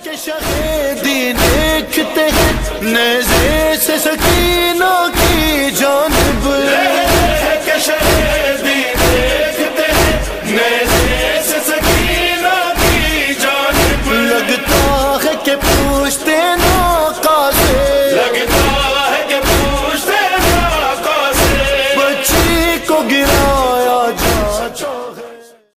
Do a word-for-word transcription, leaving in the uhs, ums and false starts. के शहीदी देखते हैं नज़र से सकीनों की